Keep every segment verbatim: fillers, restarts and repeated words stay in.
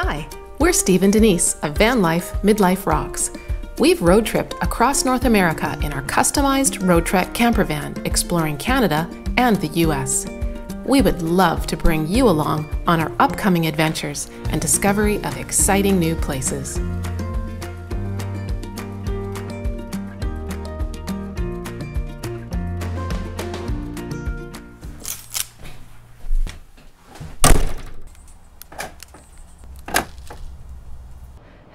Hi, we're Steve and Denise of Van Life Midlife Rocks. We've road tripped across North America in our customized Roadtrek camper van, exploring Canada and the U S. We would love to bring you along on our upcoming adventures and discovery of exciting new places.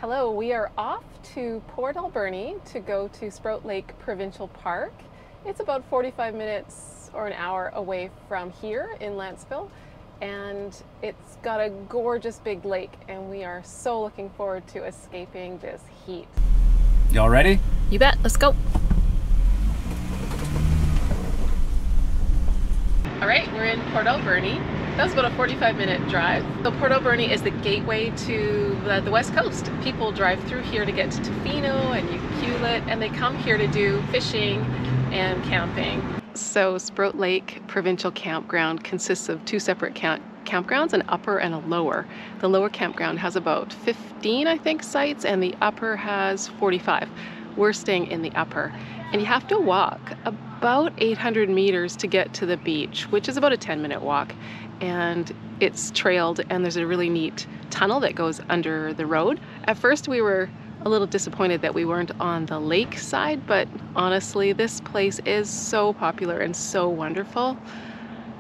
Hello, we are off to Port Alberni to go to Sproat Lake Provincial Park. It's about forty-five minutes or an hour away from here in Lanceville, and it's got a gorgeous big lake, and we are so looking forward to escaping this heat. Y'all ready? You bet, let's go. All right, we're in Port Alberni. That was about a forty-five minute drive. So Port Alberni is the gateway to the, the West Coast. People drive through here to get to Tofino and Ucluelet, and they come here to do fishing and camping. So Sproat Lake Provincial Campground consists of two separate camp campgrounds, an upper and a lower. The lower campground has about fifteen, I think, sites, and the upper has forty-five. We're staying in the upper. And you have to walk about eight hundred meters to get to the beach, which is about a ten minute walk. And it's trailed, and there's a really neat tunnel that goes under the road. At first we were a little disappointed that we weren't on the lake side, but honestly, this place is so popular and so wonderful.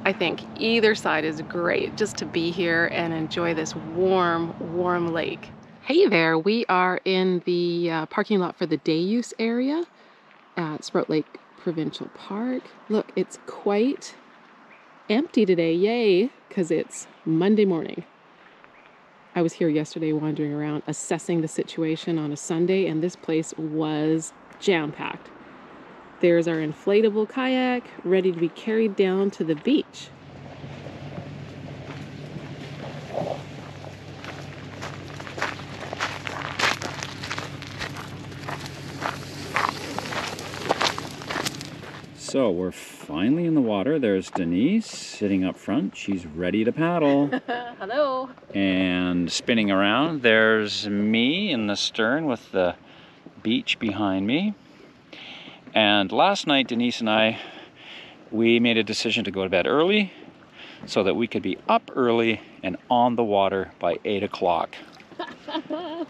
I think either side is great just to be here and enjoy this warm, warm lake. Hey there, we are in the uh, parking lot for the day use area at Sproat Lake Provincial Park. Look, it's quite empty today, yay, because it's Monday morning. I was here yesterday wandering around assessing the situation on a Sunday, and this place was jam-packed. There's our inflatable kayak ready to be carried down to the beach. So we're finally in the water. There's Denise sitting up front. She's ready to paddle. Hello. And spinning around, there's me in the stern with the beach behind me. And last night, Denise and I, we made a decision to go to bed early so that we could be up early and on the water by eight o'clock.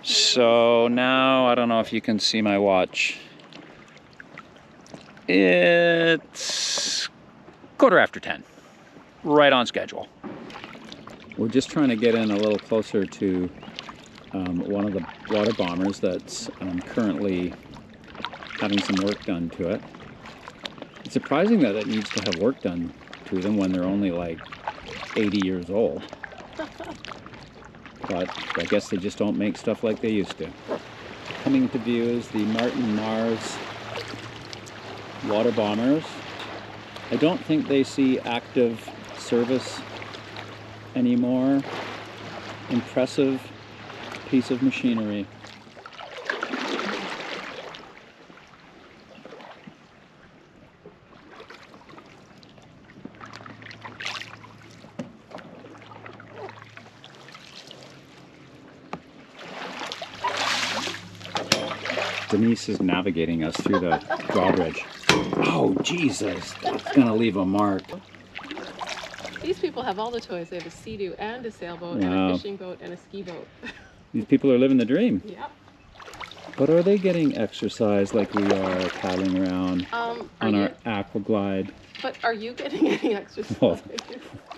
So now, I don't know if you can see my watch. It's quarter after ten, right on schedule. We're just trying to get in a little closer to um, one of the water bombers that's um, currently having some work done to it. It's surprising that it needs to have work done to them when they're only like eighty years old. But I guess they just don't make stuff like they used to. Coming into view is the Martin Mars water bombers. I don't think they see active service anymore. Impressive piece of machinery. Denise is navigating us through the drawbridge. Oh, Jesus, that's gonna leave a mark. These people have all the toys. They have a Sea-Doo and a sailboat, wow, and a fishing boat and a ski boat. These people are living the dream. Yep. But are they getting exercise like we are paddling around um, on you, our Aquaglide? But are you getting any exercise? Well,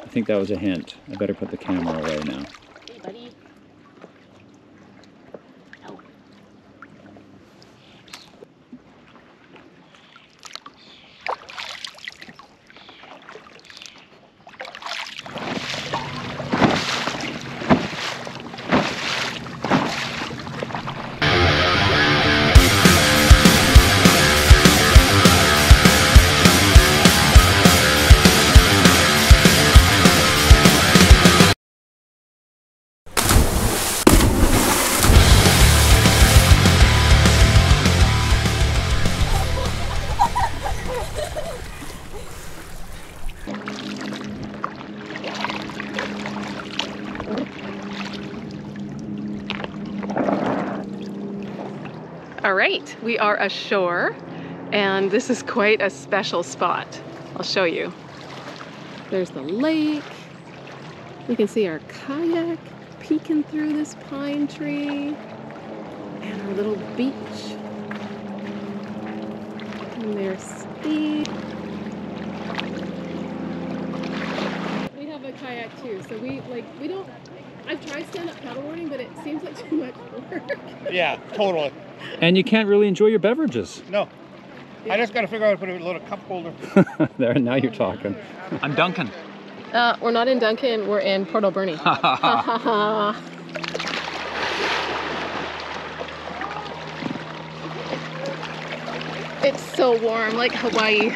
I think that was a hint. I better put the camera away now. Hey, buddy. All right, we are ashore, and this is quite a special spot. I'll show you. There's the lake. You can see our kayak peeking through this pine tree and our little beach. And there's Steve. We have a kayak too, so we like we don't. I've tried stand-up paddleboarding, but it seems like too much work. Yeah, totally. And you can't really enjoy your beverages. No. Yeah. I just got to figure out how to put a little cup holder. There, now you're talking. I'm Duncan. Uh, we're not in Duncan, we're in Port Alberni. It's so warm, like Hawaii.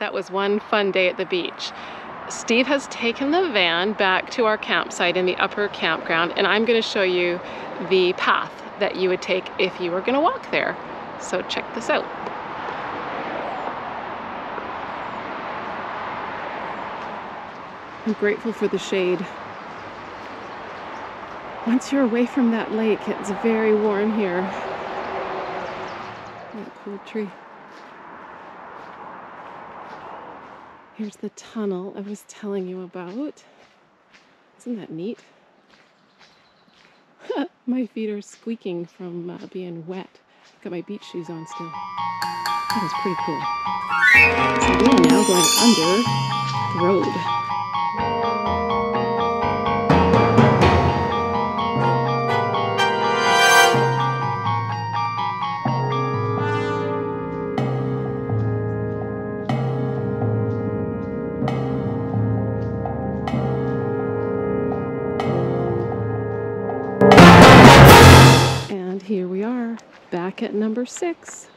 That was one fun day at the beach. Steve has taken the van back to our campsite in the upper campground, and I'm going to show you the path that you would take if you were going to walk there. So check this out. I'm grateful for the shade. Once you're away from that lake, it's very warm here. That cool tree. Here's the tunnel I was telling you about. Isn't that neat? My feet are squeaking from uh, being wet. Got my beach shoes on still. That was pretty cool. So we are now going under the road. Here we are, back at number six.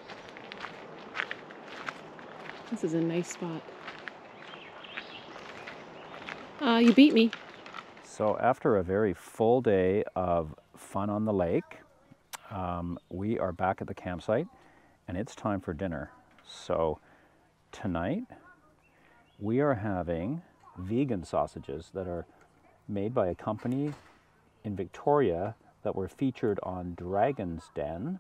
This is a nice spot. Uh, you beat me. So after a very full day of fun on the lake, um, we are back at the campsite and it's time for dinner. So tonight we are having vegan sausages that are made by a company in Victoria that were featured on Dragon's Den.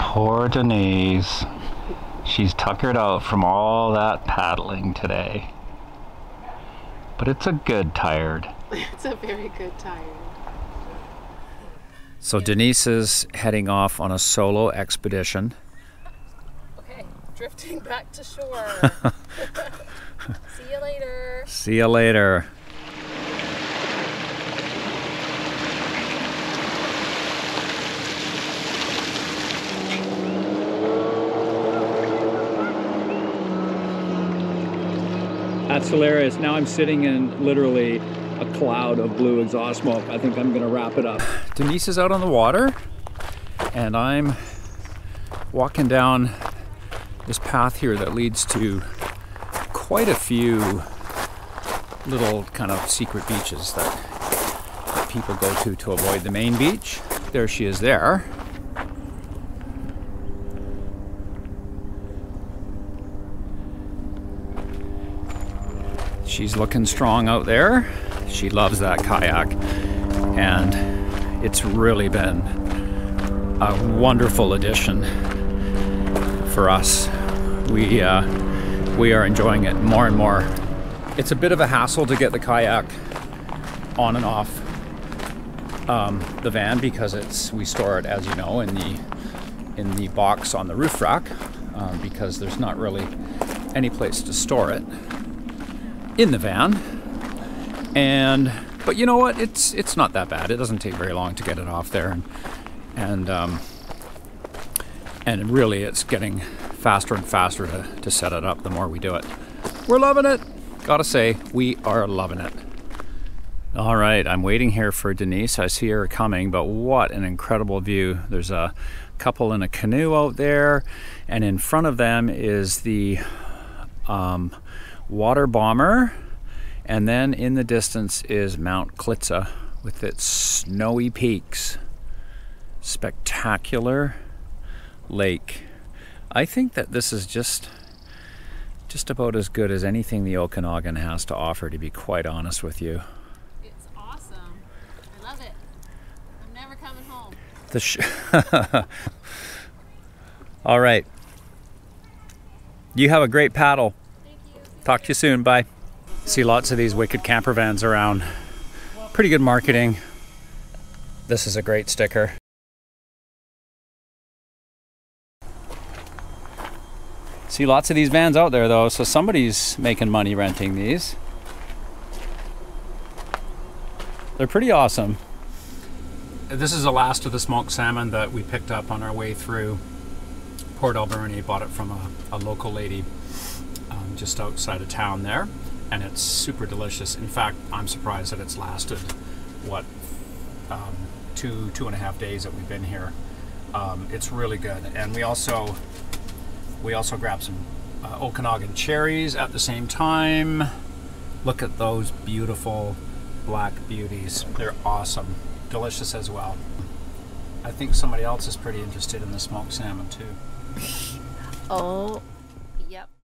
Poor Denise. She's tuckered out from all that paddling today. But it's a good tired. It's a very good tired. So Denise is heading off on a solo expedition. Okay, drifting back to shore. See you later. See you later. That's hilarious. Now I'm sitting in literally a cloud of blue exhaust smoke. I think I'm going to wrap it up. Denise is out on the water, and I'm walking down this path here that leads to quite a few little kind of secret beaches that people go to to avoid the main beach. There she is there. She's looking strong out there. She loves that kayak. And it's really been a wonderful addition for us. We, uh, we are enjoying it more and more. It's a bit of a hassle to get the kayak on and off um, the van because it's we store it, as you know, in the in the box on the roof rack um, because there's not really any place to store it in the van. And but you know what? It's it's not that bad. It doesn't take very long to get it off there, and and um, and really, it's getting faster and faster to to set it up. The more we do it, we're loving it. Gotta say, we are loving it. All right, I'm waiting here for Denise. I see her coming, but what an incredible view! There's a couple in a canoe out there, and in front of them is the um, water bomber. And then in the distance is Mount Klitza with its snowy peaks. Spectacular lake. I think that this is just just about as good as anything the Okanagan has to offer, to be quite honest with you. It's awesome. I love it. I'm never coming home. The sh All right. You have a great paddle. Thank you. Talk to you soon. Bye. See lots of these wicked camper vans around. Pretty good marketing. This is a great sticker. See lots of these vans out there though, so somebody's making money renting these. They're pretty awesome. This is the last of the smoked salmon that we picked up on our way through Port Alberni. Bought it from a, a local lady um, just outside of town there. And it's super delicious. In fact, I'm surprised that it's lasted, what, um, two, two and a half days that we've been here. Um, it's really good. And we also we also grabbed some uh, Okanagan cherries at the same time. Look at those beautiful black beauties. They're awesome. Delicious as well. I think somebody else is pretty interested in the smoked salmon too. Oh, yep.